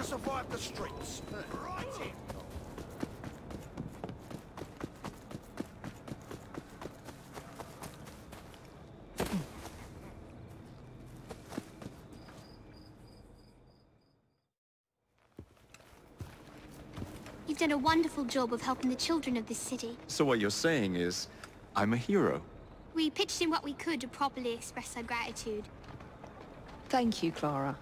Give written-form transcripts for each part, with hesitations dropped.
to survive the streets. Right here. You've done a wonderful job of helping the children of this city. So what you're saying is, I'm a hero. We pitched in what we could to properly express our gratitude. Thank you, Clara.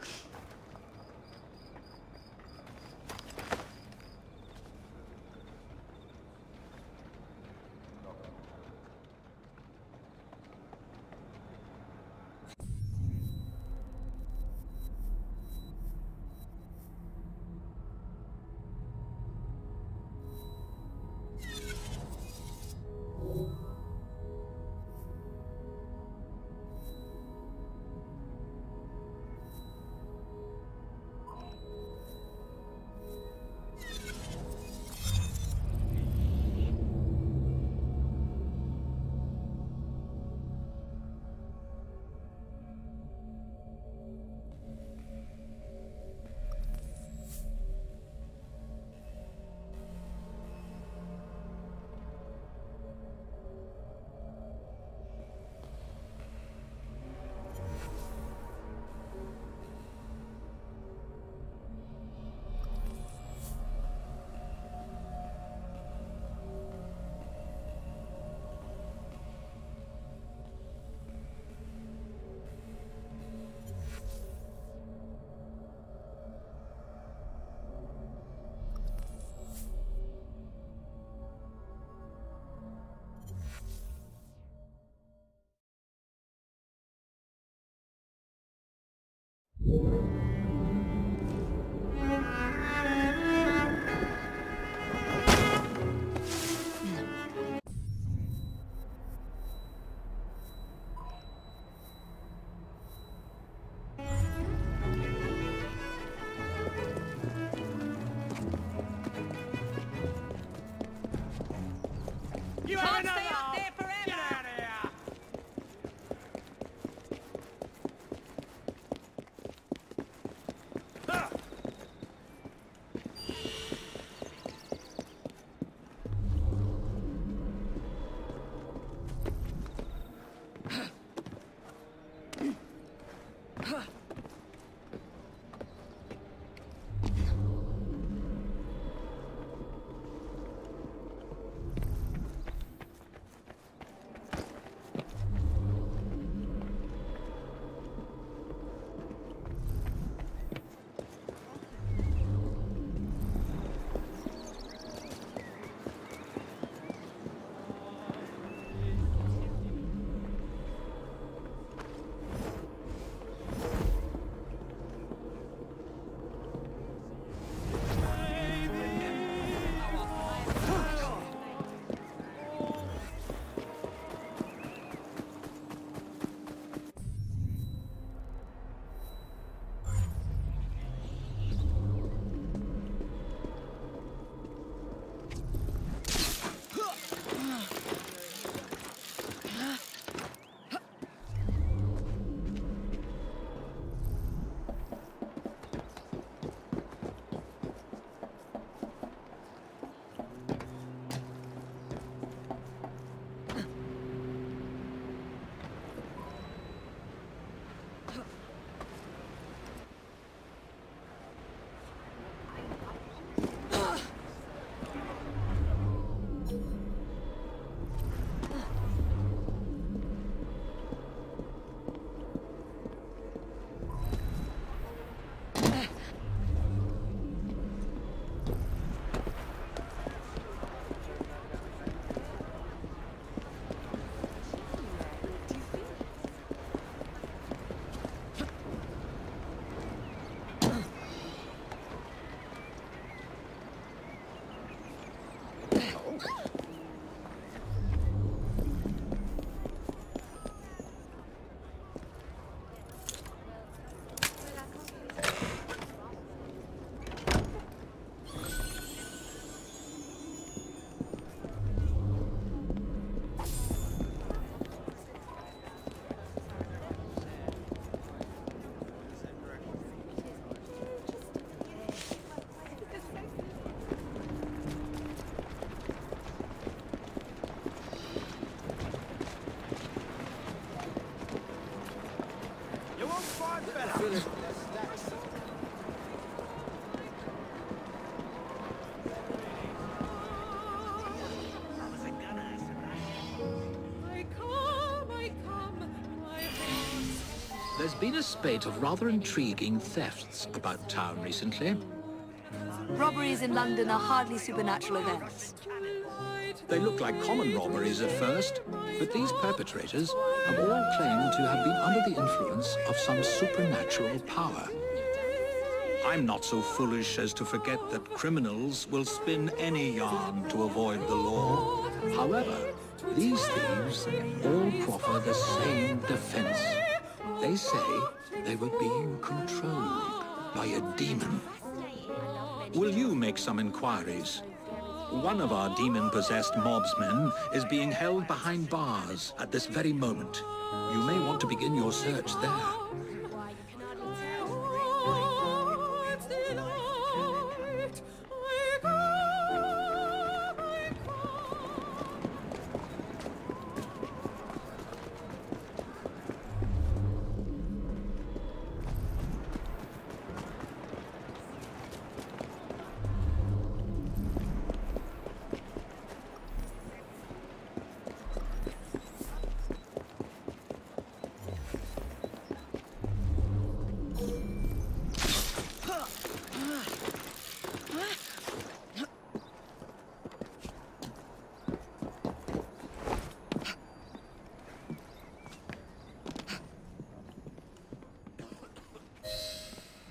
There's been a spate of rather intriguing thefts about town recently. Robberies in London are hardly supernatural events. They look like common robberies at first, but these perpetrators have all claimed to have been under the influence of some supernatural power. I'm not so foolish as to forget that criminals will spin any yarn to avoid the law. However, these thieves all proffer the same defense. They say they were being controlled by a demon. Will you make some inquiries? One of our demon-possessed mobsmen is being held behind bars at this very moment. You may want to begin your search there.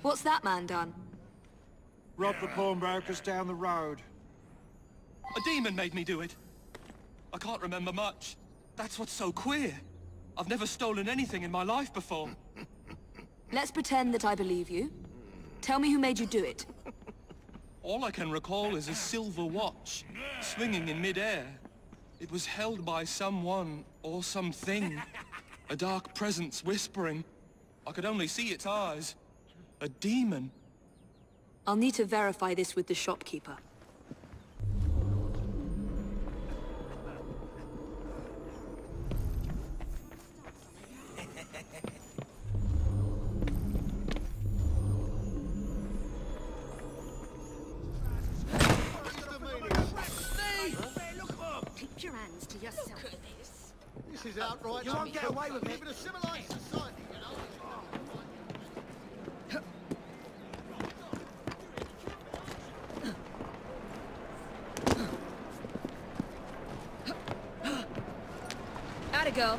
What's that man done? Robbed the pawnbrokers down the road. A demon made me do it. I can't remember much. That's what's so queer. I've never stolen anything in my life before. Let's pretend that I believe you. Tell me who made you do it. All I can recall is a silver watch, swinging in mid-air. It was held by someone or something. A dark presence whispering. I could only see its eyes. A demon? I'll need to verify this with the shopkeeper. Keep your hands to yourself. Look at this. This is outright. You won't get away with it. Even a civilized society. Go.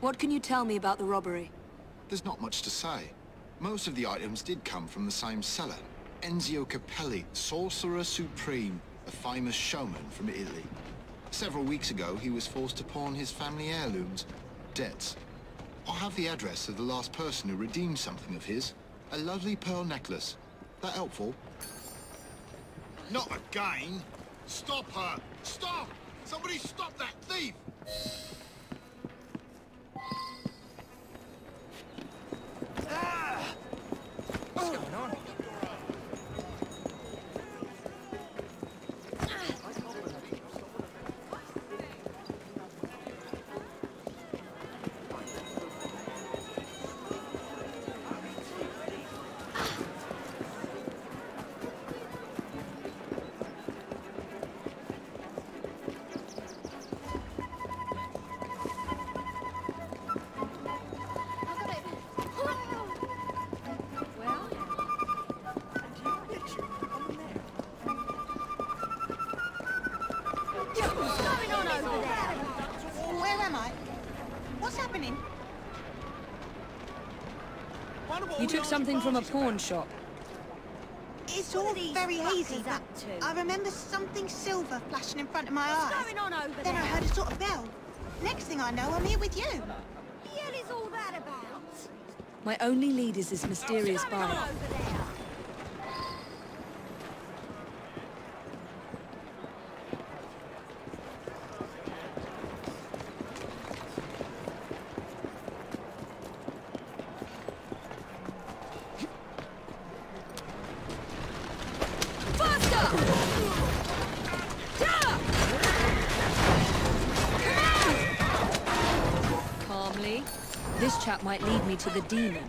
What can you tell me about the robbery? There's not much to say. Most of the items did come from the same seller. Enzio Capelli, Sorcerer Supreme, a famous showman from Italy. Several weeks ago, he was forced to pawn his family heirlooms, debts. I have the address of the last person who redeemed something of his, a lovely pearl necklace. That helpful? Not again! Stop her! Stop! Somebody stop that thief! What's happening? You took something from a pawn shop. It's all very hazy, but I remember something silver flashing in front of my eyes. What's going on over there? Then I heard a sort of bell. Next thing I know, I'm here with you. What the hell is all that about? My only lead is this mysterious bar. Might lead me to the demon.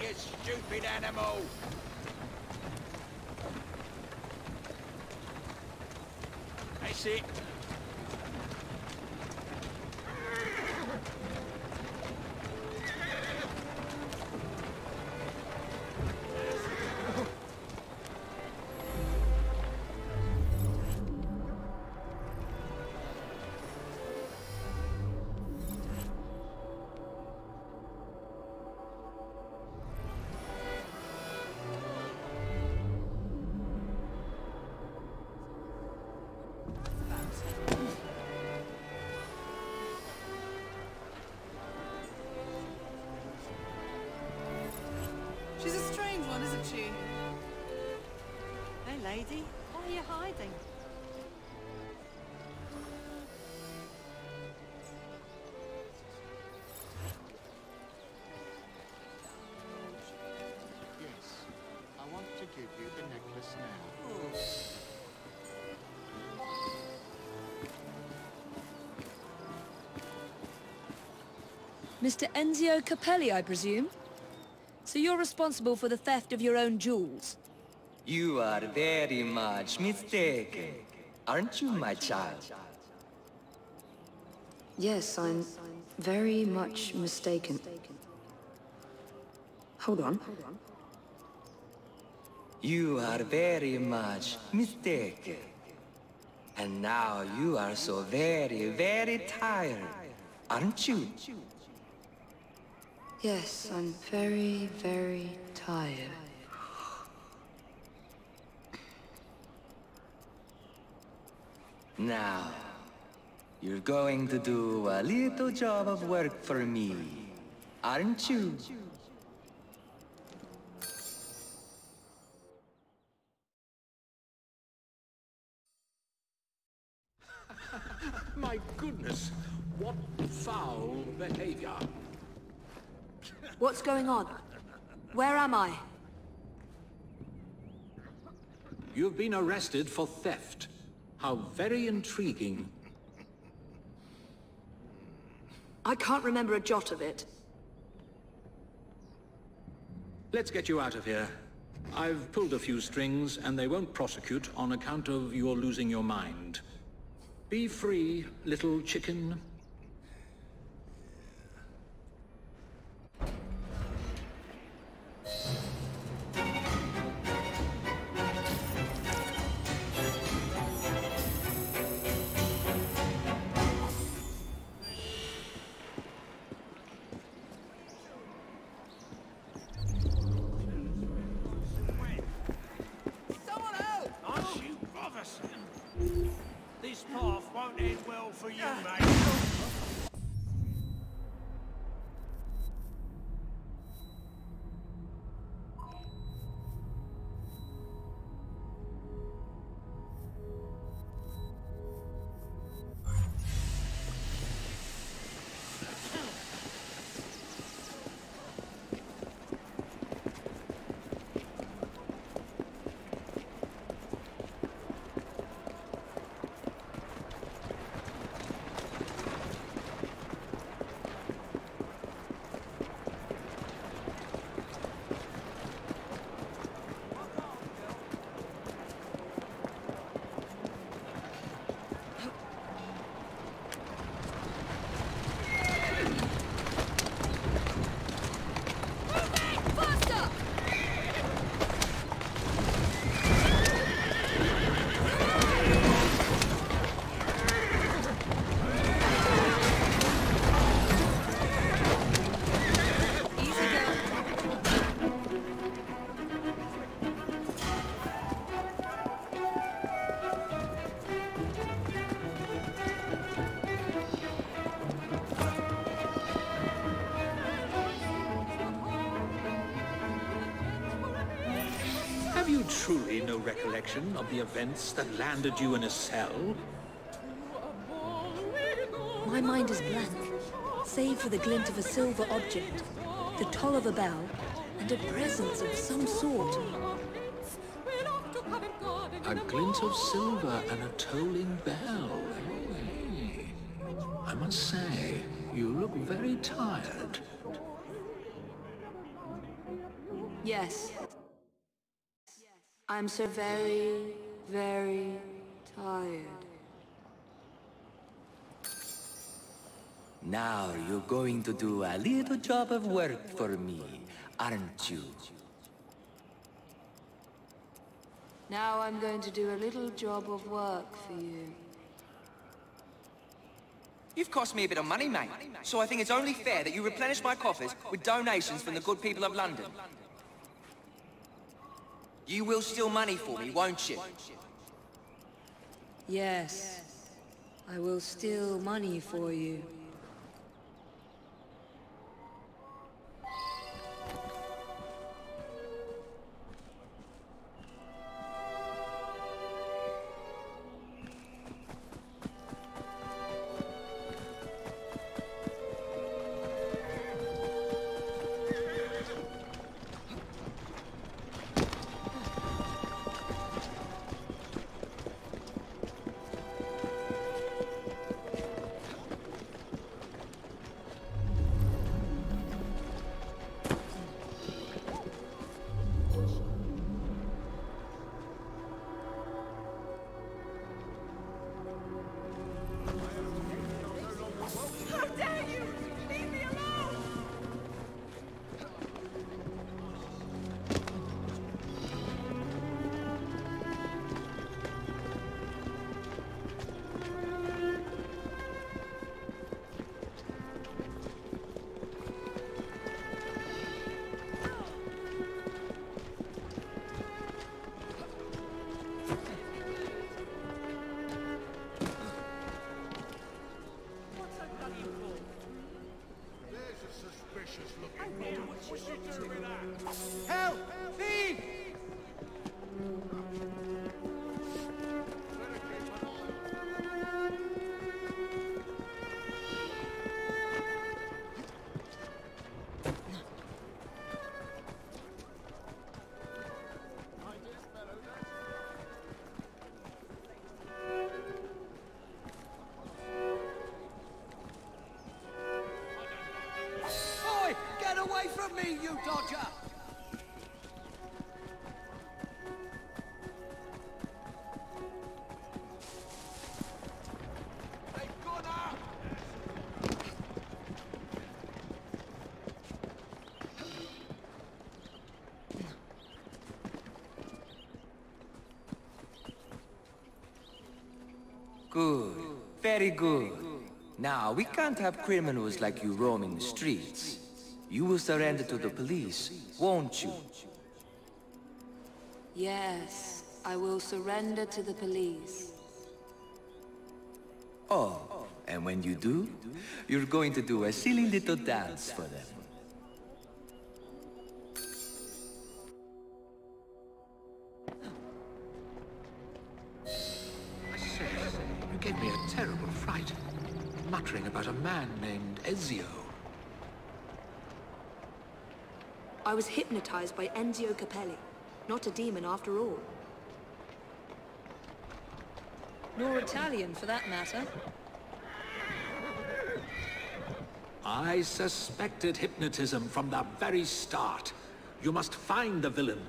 You stupid animal! That's it. Lady, why are you hiding? Yes, I want to give you the necklace now. Oh. Mr. Enzio Capelli, I presume? So you're responsible for the theft of your own jewels? You are very much mistaken, aren't you, my child? Yes, I'm very much mistaken. Hold on. You are very much mistaken. And now you are so very, very tired, aren't you? Yes, I'm very, very tired. Now, you're going to do a little job of work for me, aren't you? My goodness, what foul behavior. What's going on? Where am I? You've been arrested for theft. How very intriguing. I can't remember a jot of it. Let's get you out of here. I've pulled a few strings, and they won't prosecute on account of your losing your mind. Be free, little chicken. Truly no recollection of the events that landed you in a cell? My mind is blank, save for the glint of a silver object, the toll of a bell, and a presence of some sort. A glint of silver and a tolling bell. I must say, you look very tired. Yes. I'm so very, very tired. Now you're going to do a little job of work for me, aren't you? Now I'm going to do a little job of work for you. You've cost me a bit of money, mate, so I think it's only fair that you replenish my coffers with donations from the good people of London. You will steal money for me, won't you? Yes, I will steal money for you. me, you dodger! Good. Very good. Now, we can't have criminals like you roaming the streets. You will surrender to the police, won't you? Yes, I will surrender to the police. Oh, and when you do, you're going to do a silly little dance for them. You gave me a terrible fright, muttering about a man named Ezio. I was hypnotized by Enzio Capelli, not a demon after all. Nor Italian, for that matter. I suspected hypnotism from the very start. You must find the villain.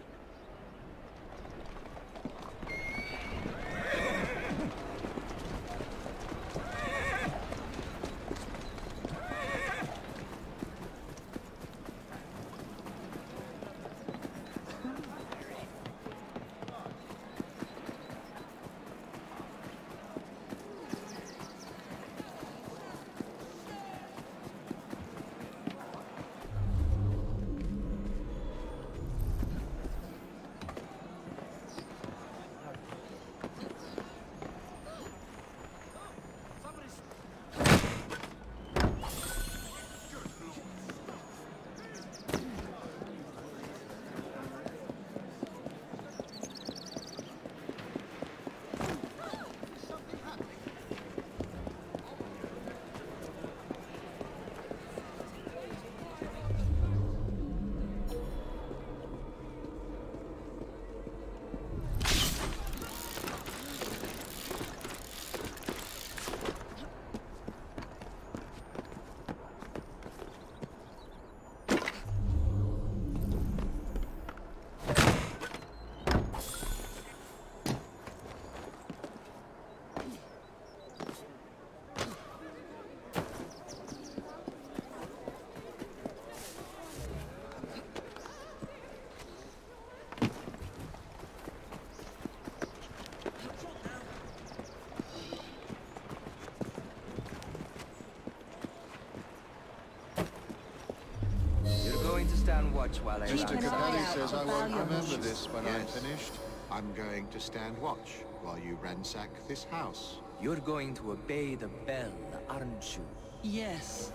While Mr. Capelli says I won't remember this when I'm finished. I'm going to stand watch while you ransack this house. You're going to obey the bell, aren't you? Yes,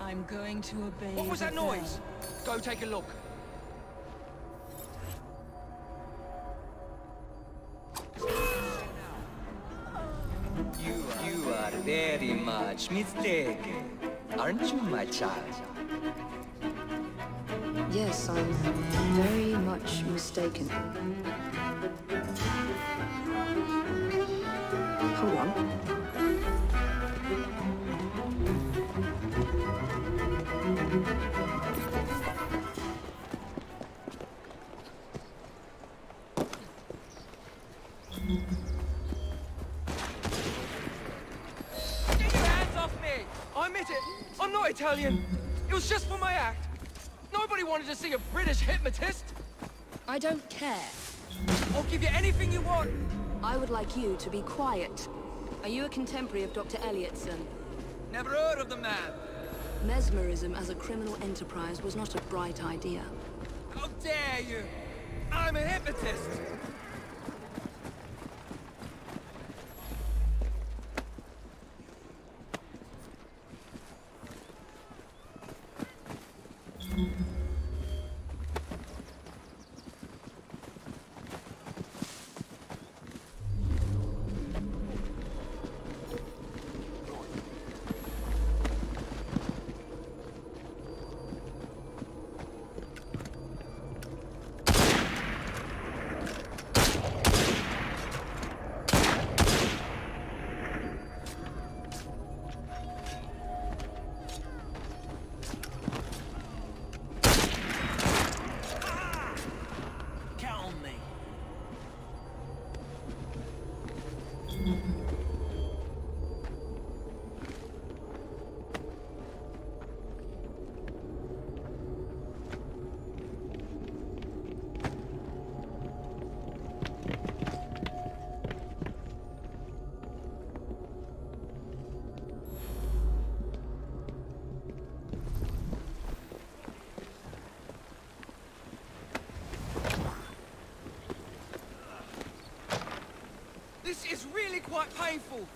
I'm going to obey the bell. What was that noise? Go take a look. You are very much mistaken, aren't you, my child? Yes, I'm very much mistaken. Hold on. Get your hands off me! I admit it, I'm not Italian. It was just for my act. Nobody wanted to see a British hypnotist! I don't care. I'll give you anything you want! I would like you to be quiet. Are you a contemporary of Dr. Elliotson? Never heard of the man! Mesmerism as a criminal enterprise was not a bright idea. How dare you! I'm a hypnotist! This is really quite painful.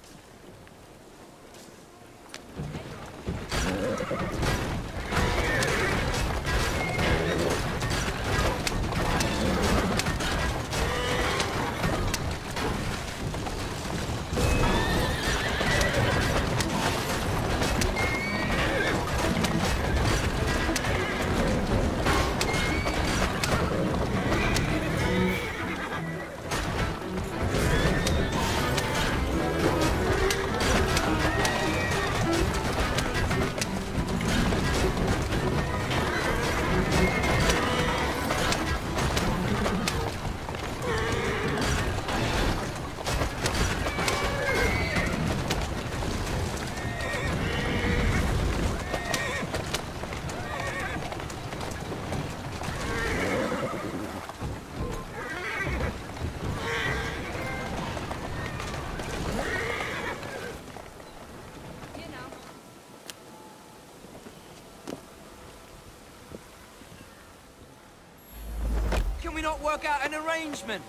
Work out an arrangement.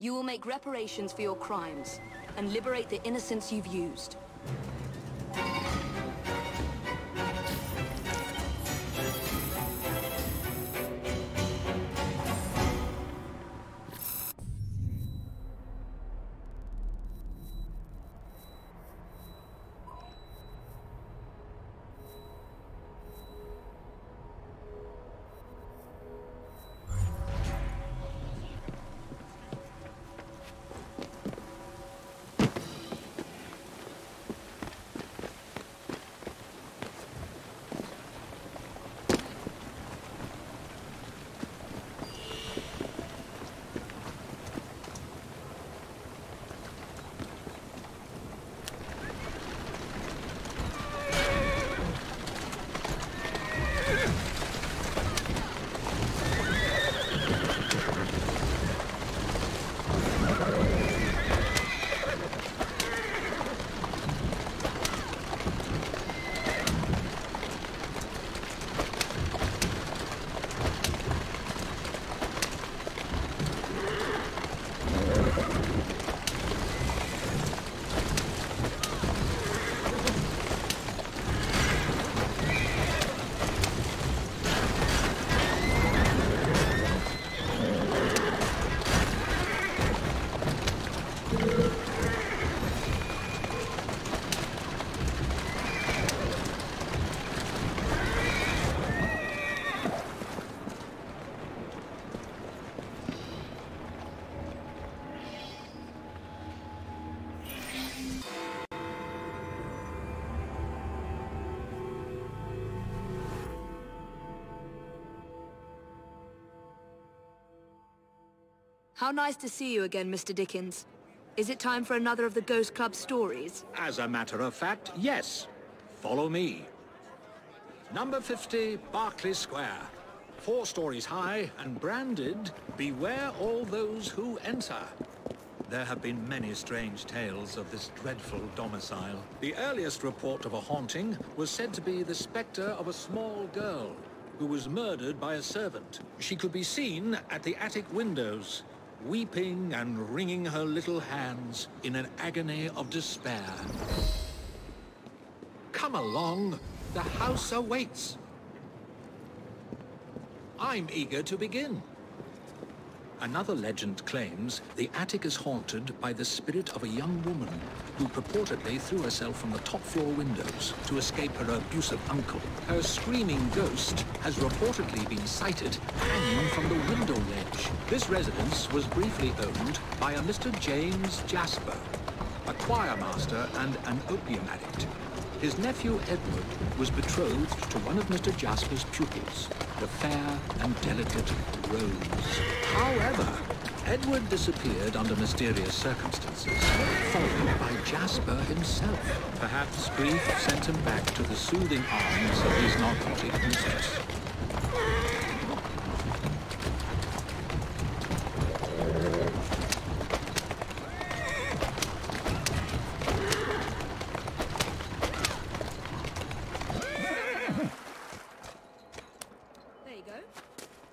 You will make reparations for your crimes and liberate the innocents you've used. How nice to see you again, Mr. Dickens. Is it time for another of the Ghost Club stories? As a matter of fact, yes. Follow me. Number 50, Berkeley Square. 4 stories high and branded, "Beware all those who enter." There have been many strange tales of this dreadful domicile. The earliest report of a haunting was said to be the spectre of a small girl who was murdered by a servant. She could be seen at the attic windows, weeping and wringing her little hands in an agony of despair. Come along, the house awaits. I'm eager to begin. Another legend claims the attic is haunted by the spirit of a young woman who purportedly threw herself from the top floor windows to escape her abusive uncle. Her screaming ghost has reportedly been sighted hanging from the window ledge. This residence was briefly owned by a Mr. James Jasper, a choirmaster and an opium addict. His nephew Edward was betrothed to one of Mr. Jasper's pupils, the fair and delicate Rose. However, Edward disappeared under mysterious circumstances, followed by Jasper himself. Perhaps grief sent him back to the soothing arms of his narcotic mistress.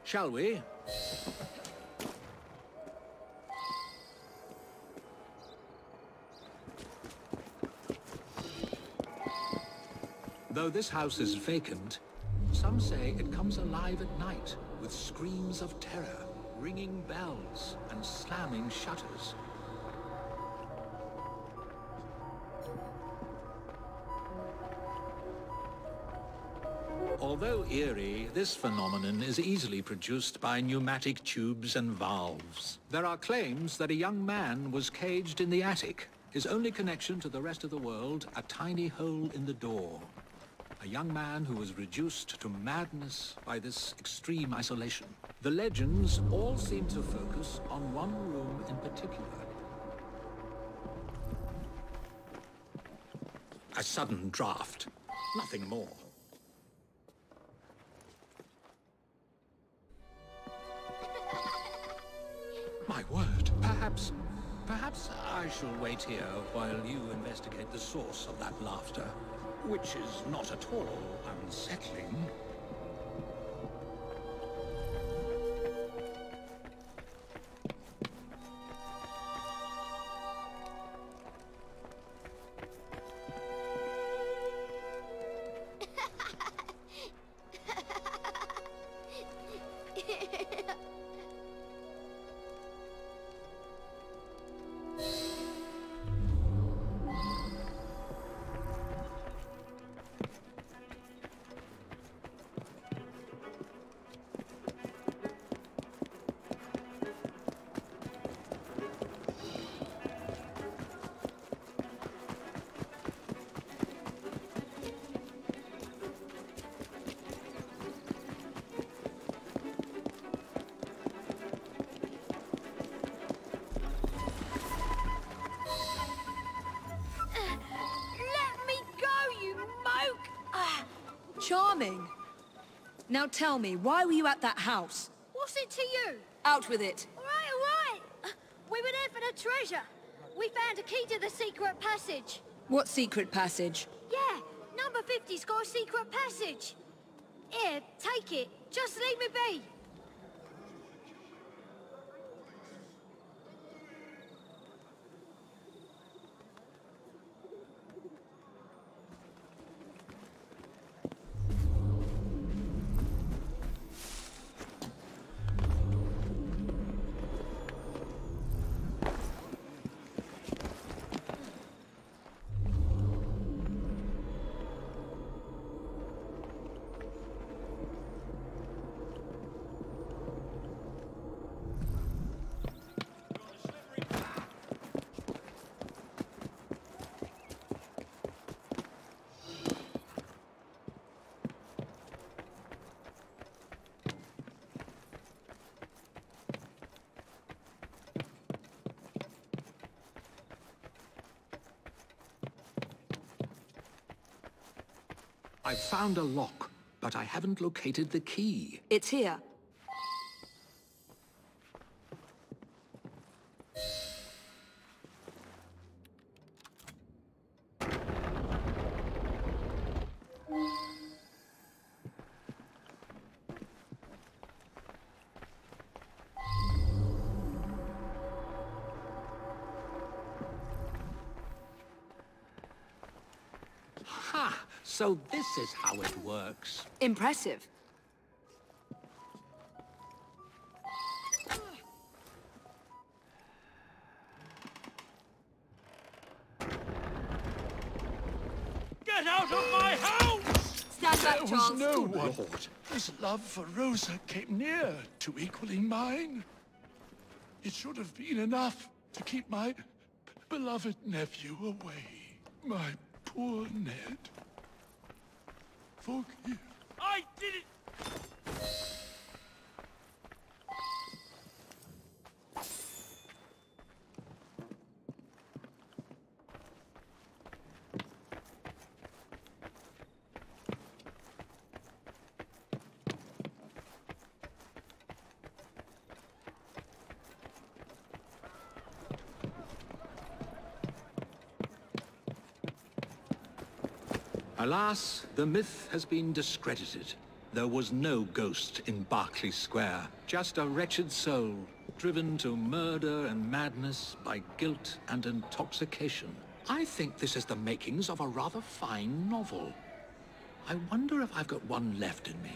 shall we? Though this house is vacant, some say it comes alive at night with screams of terror, ringing bells, and slamming shutters. Although eerie, this phenomenon is easily produced by pneumatic tubes and valves. There are claims that a young man was caged in the attic, his only connection to the rest of the world a tiny hole in the door. A young man who was reduced to madness by this extreme isolation. The legends all seem to focus on one room in particular. A sudden draft, nothing more. My word, perhaps I shall wait here while you investigate the source of that laughter. Which is not at all unsettling. Charming. Now tell me, why were you at that house? What's it to you? Out with it. All right. We were there for the treasure. We found a key to the secret passage. What secret passage? Yeah, number 50's got a secret passage. Here, take it. Just leave me be. I found a lock, but I haven't located the key. It's here. So this is how it works. Impressive. Get out of my house! Stand back, Charles. There was no one. Lord. His love for Rosa came near to equaling mine. It should have been enough to keep my beloved nephew away. My poor Ned. I did it! Alas, the myth has been discredited. There was no ghost in Berkeley Square, just a wretched soul, driven to murder and madness by guilt and intoxication. I think this is the makings of a rather fine novel. I wonder if I've got one left in me.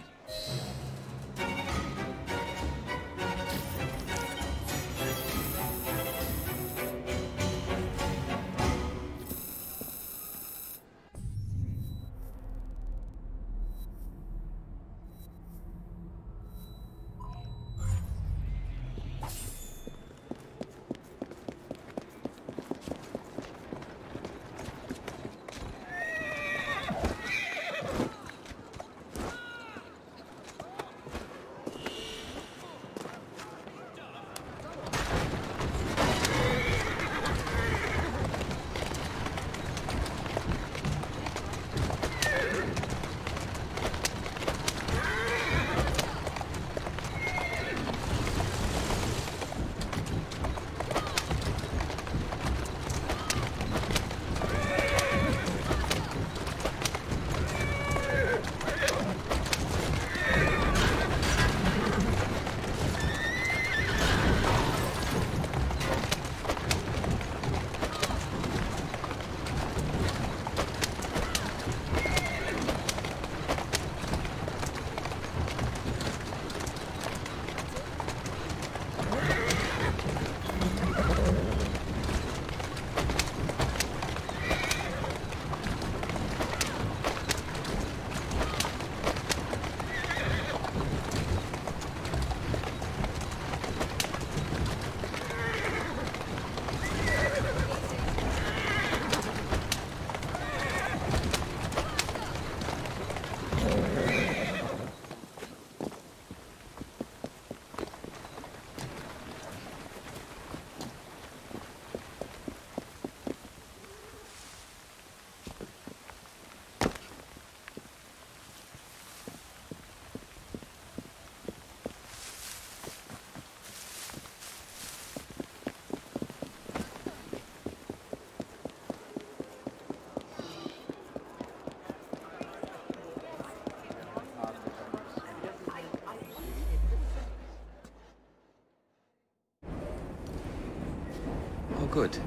Good.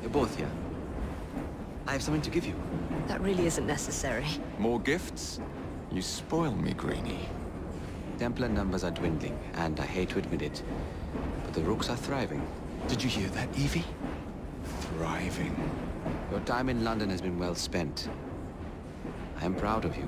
You're both here. I have something to give you. That really isn't necessary. More gifts? You spoil me, Greenie. Templar numbers are dwindling, and I hate to admit it, but the rooks are thriving. Did you hear that, Evie? Thriving. Your time in London has been well spent. I am proud of you.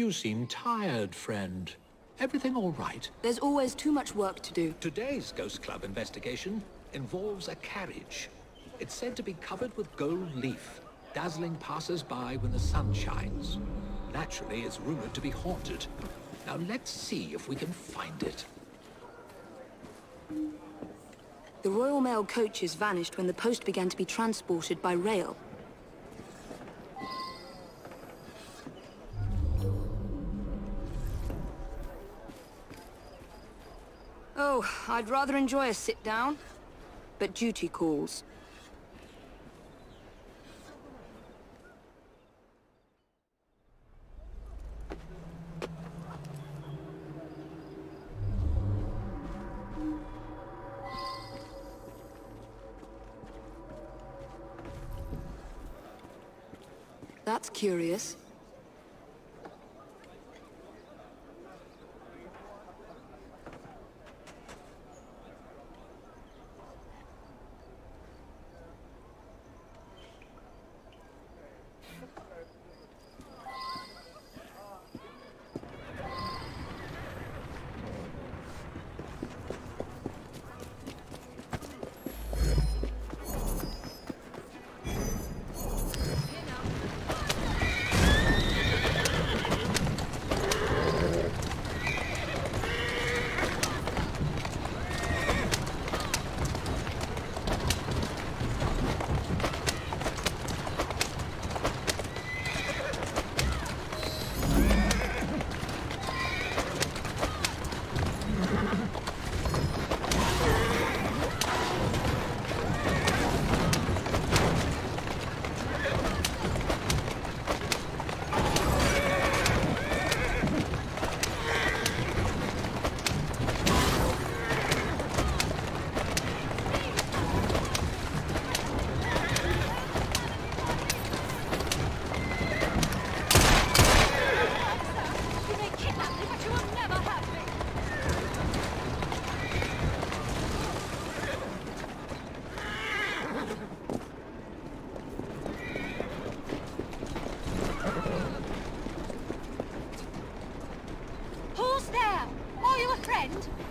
You seem tired, friend. Everything all right? There's always too much work to do. Today's Ghost Club investigation involves a carriage. It's said to be covered with gold leaf, dazzling passers-by when the sun shines. Naturally, it's rumored to be haunted. Now let's see if we can find it. The Royal Mail coaches vanished when the post began to be transported by rail. Oh, I'd rather enjoy a sit-down, but duty calls. That's curious.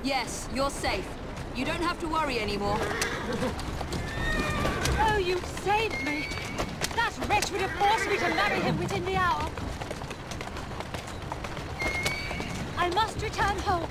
Yes, you're safe. You don't have to worry anymore. Oh, you've saved me! That wretch would have forced me to marry him within the hour. I must return home.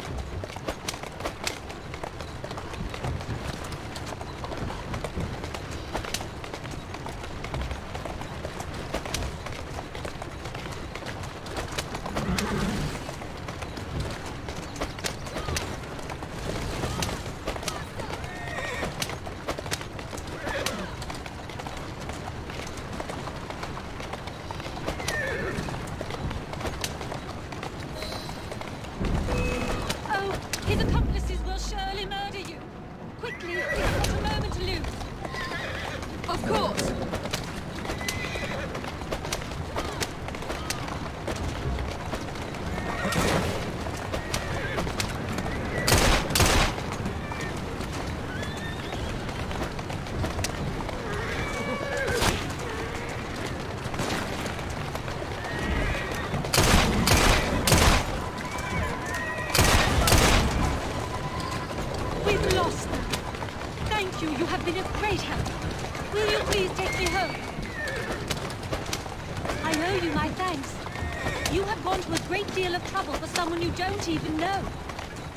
You don't even know.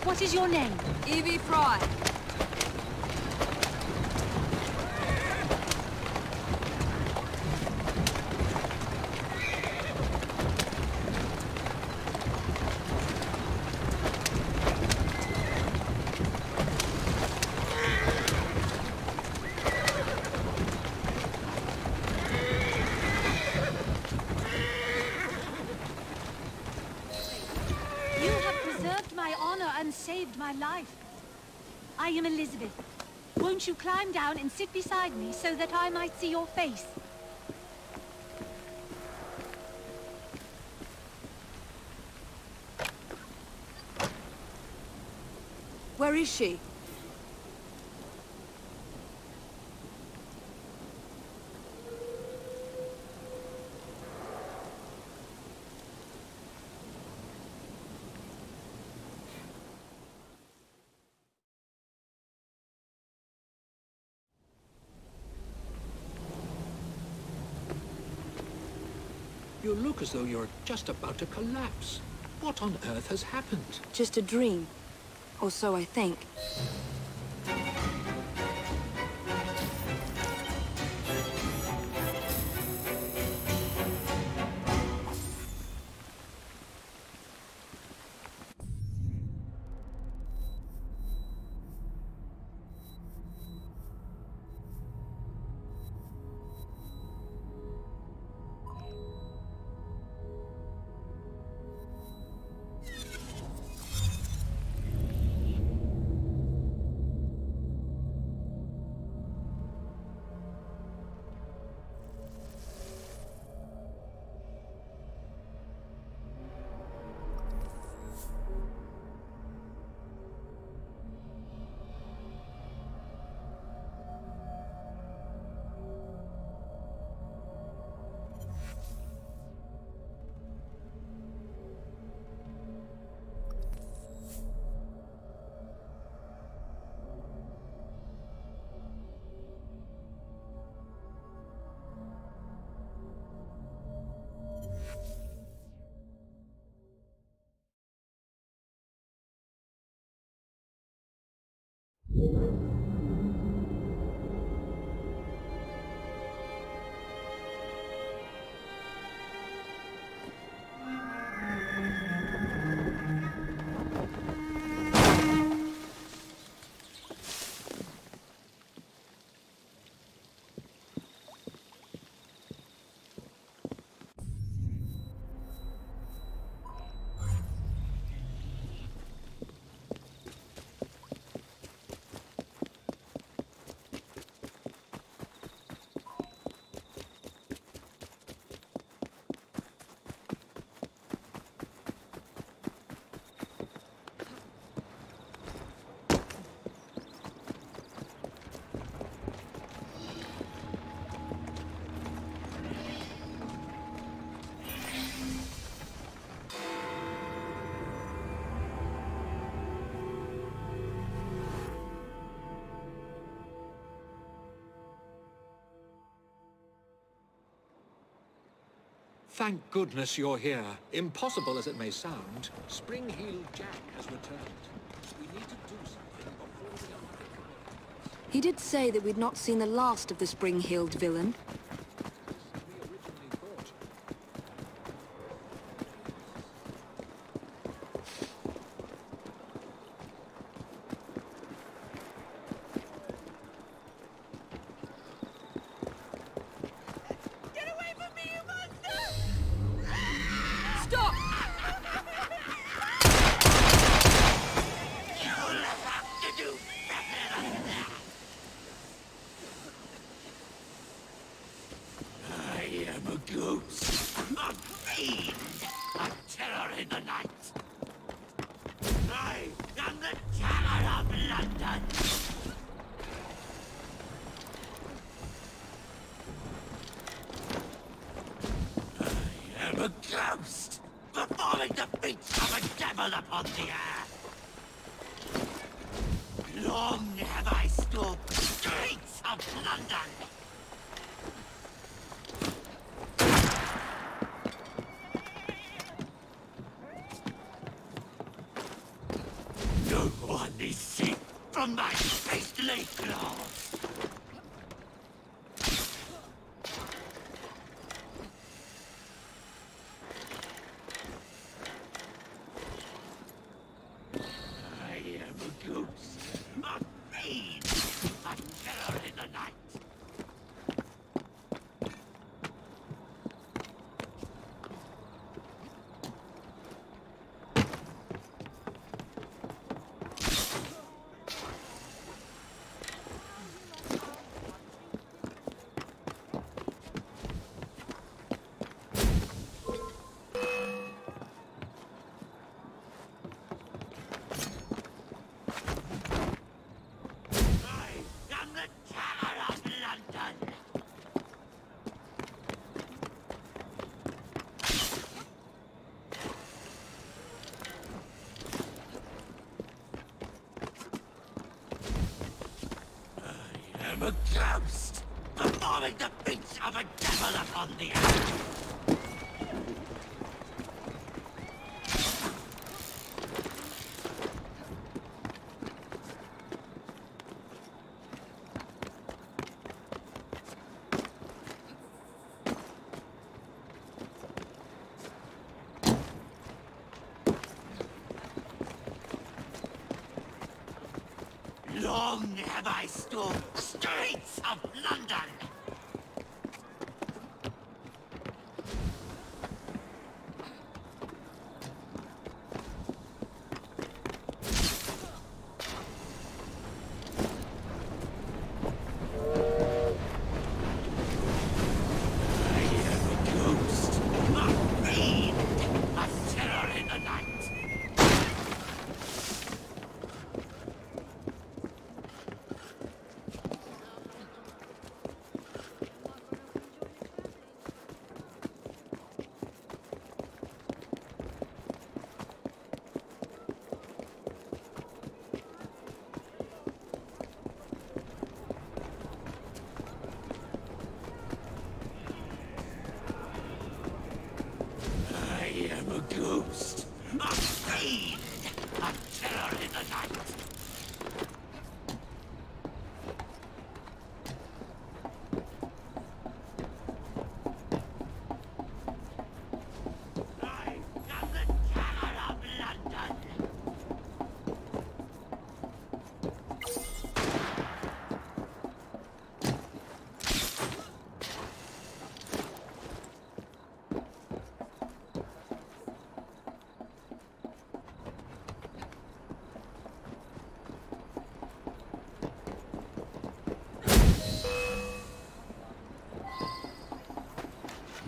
What is your name? Evie Fry. Life. I am Elizabeth. Won't you climb down and sit beside me so that I might see your face? Where is she? You look as though you're just about to collapse. What on earth has happened? Just a dream. Or so I think. Thank goodness you're here. Impossible as it may sound, Spring-Heeled Jack has returned. We need to do something before the army. He did say that we'd not seen the last of the Spring-Heeled villain. A ghost performing the feats of a devil upon the earth. rabbis to streets of London.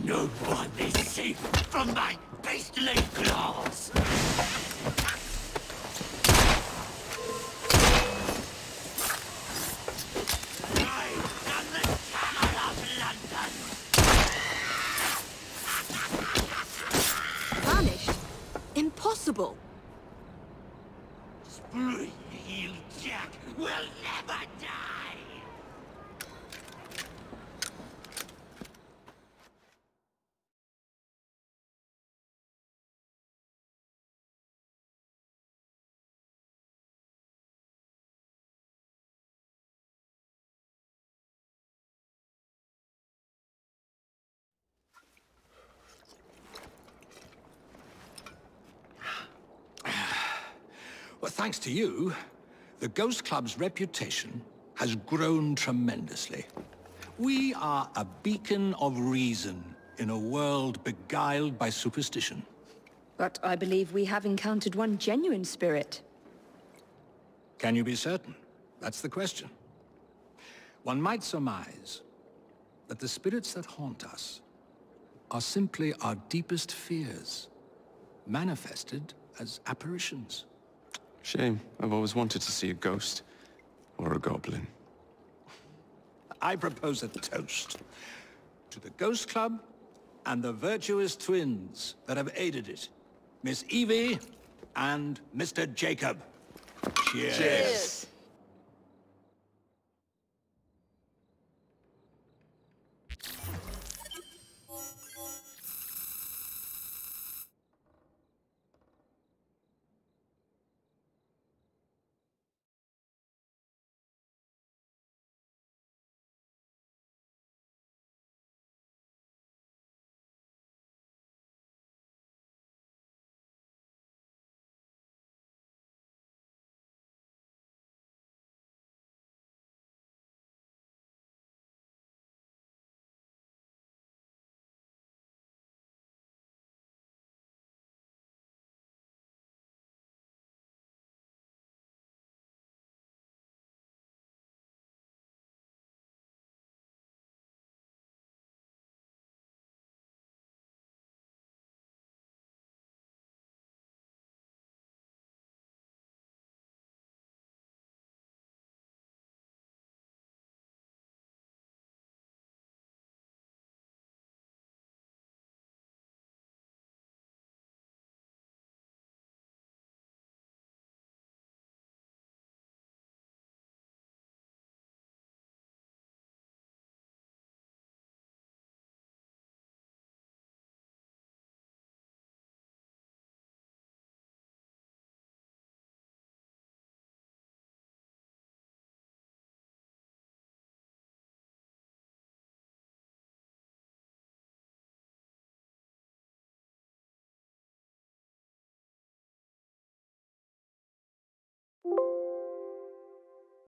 No one is safe from my beastly claws! Vanished? Impossible! Spring-Heeled Jack will never die! Well, thanks to you, the Ghost Club's reputation has grown tremendously. We are a beacon of reason in a world beguiled by superstition. But I believe we have encountered one genuine spirit. Can you be certain? That's the question. One might surmise that the spirits that haunt us are simply our deepest fears, manifested as apparitions. Shame. I've always wanted to see a ghost. Or a goblin. I propose a toast. To the Ghost Club and the virtuous twins that have aided it. Miss Evie and Mr. Jacob. Cheers. Cheers.